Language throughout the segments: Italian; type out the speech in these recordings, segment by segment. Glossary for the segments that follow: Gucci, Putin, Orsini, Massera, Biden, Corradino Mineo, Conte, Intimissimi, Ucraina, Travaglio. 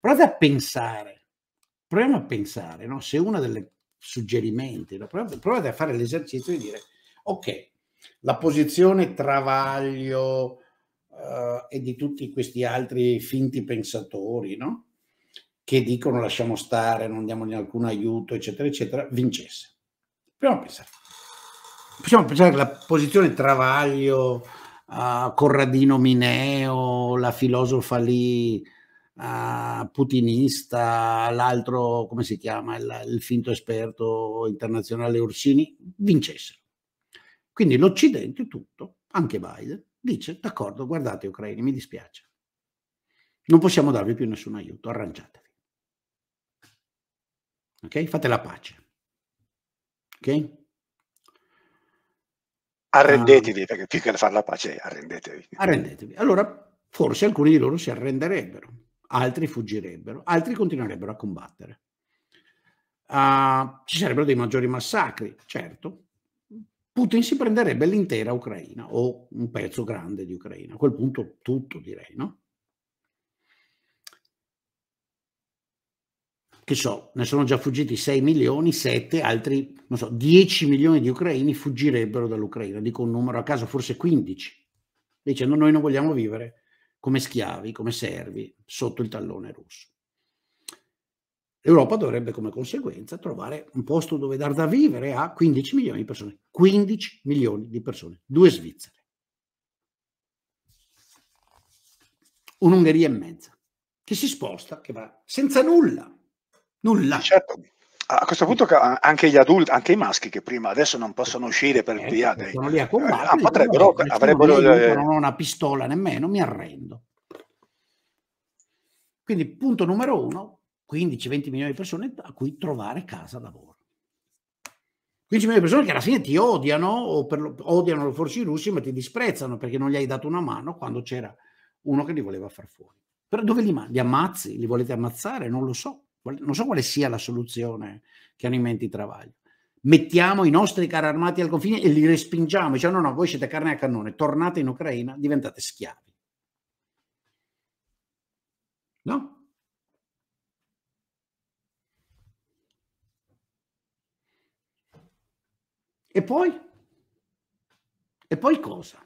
Proviamo a pensare, no? Se uno dei suggerimenti, provate a fare l'esercizio di dire, ok, la posizione Travaglio e di tutti questi altri finti pensatori, no? Che dicono lasciamo stare, non diamogli alcun aiuto, eccetera, eccetera, vincesse. Proviamo a pensare. Possiamo pensare che la posizione Travaglio, Corradino Mineo, la filosofa lì, putinista, l'altro, come si chiama, il finto esperto internazionale Orsini, vincessero. Quindi l'Occidente tutto, anche Biden, dice, d'accordo, guardate ucraini, mi dispiace, non possiamo darvi più nessun aiuto, arrangiatevi. Ok? Fate la pace. Ok? Arrendetevi, perché più che fare la pace, arrendetevi. Arrendetevi. Allora, forse alcuni di loro si arrenderebbero. Altri fuggirebbero, altri continuerebbero a combattere. Ci sarebbero dei maggiori massacri, certo. Putin si prenderebbe l'intera Ucraina o un pezzo grande di Ucraina. A quel punto tutto, direi, no? Che so, ne sono già fuggiti 6 milioni, 7, altri, non so, 10 milioni di ucraini fuggirebbero dall'Ucraina. Dico un numero a caso, forse 15. Dicendo noi non vogliamo vivere come schiavi, come servi, sotto il tallone russo. L'Europa dovrebbe come conseguenza trovare un posto dove dar da vivere a 15 milioni di persone. 15 milioni di persone, 2 Svizzere. Un'Ungheria e mezza, che si sposta, che va senza nulla. Nulla. Certo. A questo punto anche gli adulti, anche i maschi che prima adesso non possono uscire per via dei... Sono lì a combattere, potrebbero, avrebbero... Non ho una pistola nemmeno, mi arrendo. Quindi punto numero 1, 15-20 milioni di persone a cui trovare casa, lavoro. 15 milioni di persone che alla fine ti odiano, o odiano forse i russi, ma ti disprezzano perché non gli hai dato una mano quando c'era uno che li voleva far fuori. Però dove li mandi? Li ammazzi? Li volete ammazzare? Non lo so. Non so quale sia la soluzione che hanno in mente i Travaglio. Mettiamo i nostri carri armati al confine e li respingiamo. Diciamo no, no, voi siete carne a cannone, tornate in Ucraina, diventate schiavi. No? E poi? E poi cosa?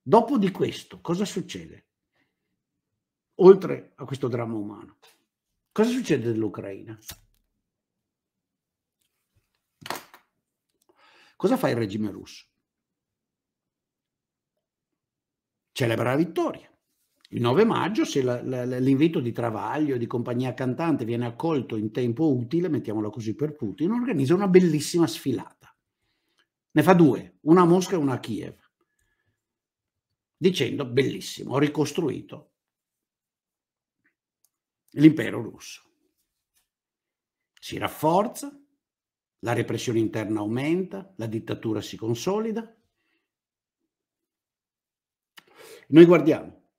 Dopo di questo, cosa succede? Oltre a questo dramma umano. Cosa succede dell'Ucraina? Cosa fa il regime russo? Celebra la vittoria. Il 9 maggio, se l'invito di Travaglio, di compagnia cantante, viene accolto in tempo utile, mettiamola così per Putin, organizza una bellissima sfilata. Ne fa 2, una a Mosca e una a Kiev, dicendo, bellissimo, ho ricostruito l'impero russo. Si rafforza, la repressione interna aumenta, la dittatura si consolida. Noi guardiamo.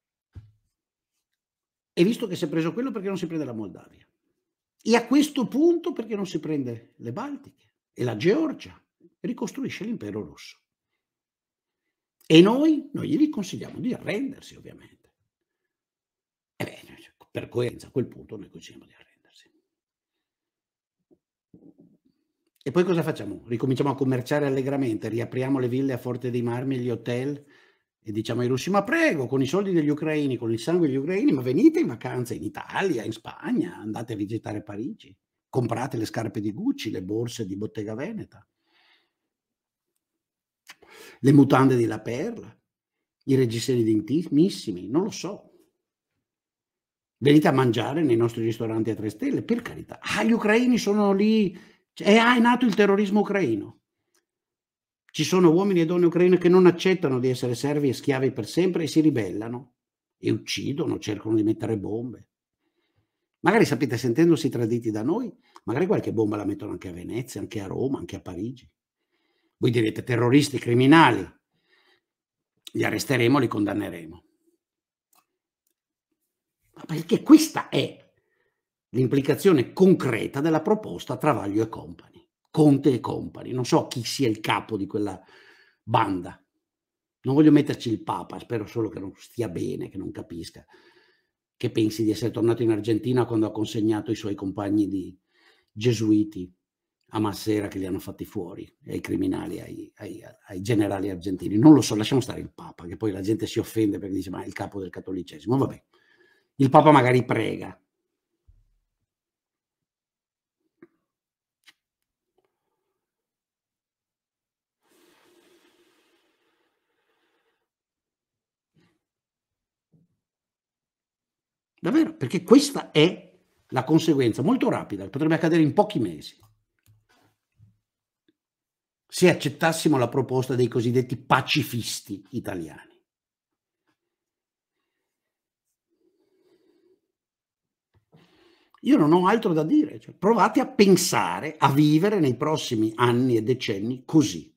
E visto che si è preso quello, perché non si prende la Moldavia? E a questo punto perché non si prende le Baltiche e la Georgia? Ricostruisce l'impero russo. E noi gli consigliamo di arrendersi, ovviamente. Ebbene, per coerenza a quel punto noi consigliamo di arrendersi. E poi cosa facciamo? Ricominciamo a commerciare allegramente, riapriamo le ville a Forte dei Marmi, gli hotel, e diciamo ai russi, ma prego, con i soldi degli ucraini, con il sangue degli ucraini, ma venite in vacanza in Italia, in Spagna, andate a visitare Parigi, comprate le scarpe di Gucci, le borse di Bottega Veneta, le mutande di La Perla, i reggiseni intimissimi, non lo so. Venite a mangiare nei nostri ristoranti a 3 stelle, per carità. Ah, gli ucraini sono lì, è nato il terrorismo ucraino. Ci sono uomini e donne ucraine che non accettano di essere servi e schiavi per sempre e si ribellano e uccidono, cercano di mettere bombe. Magari sapete, sentendosi traditi da noi, magari qualche bomba la mettono anche a Venezia, anche a Roma, anche a Parigi. Voi direte terroristi, criminali, li arresteremo, li condanneremo. Perché questa è l'implicazione concreta della proposta Travaglio e Company, Conte e Company. Non so chi sia il capo di quella banda, non voglio metterci il Papa, spero solo che non stia bene, che non capisca. che pensi di essere tornato in Argentina quando ha consegnato i suoi compagni di gesuiti a Massera, che li hanno fatti fuori, ai criminali, ai generali argentini. Non lo so, lasciamo stare il Papa, che poi la gente si offende perché dice ma è il capo del cattolicesimo. Vabbè, il Papa magari prega. Davvero, perché questa è la conseguenza molto rapida, che potrebbe accadere in pochi mesi, se accettassimo la proposta dei cosiddetti pacifisti italiani. Io non ho altro da dire, cioè, provate a pensare, a vivere nei prossimi anni e decenni così.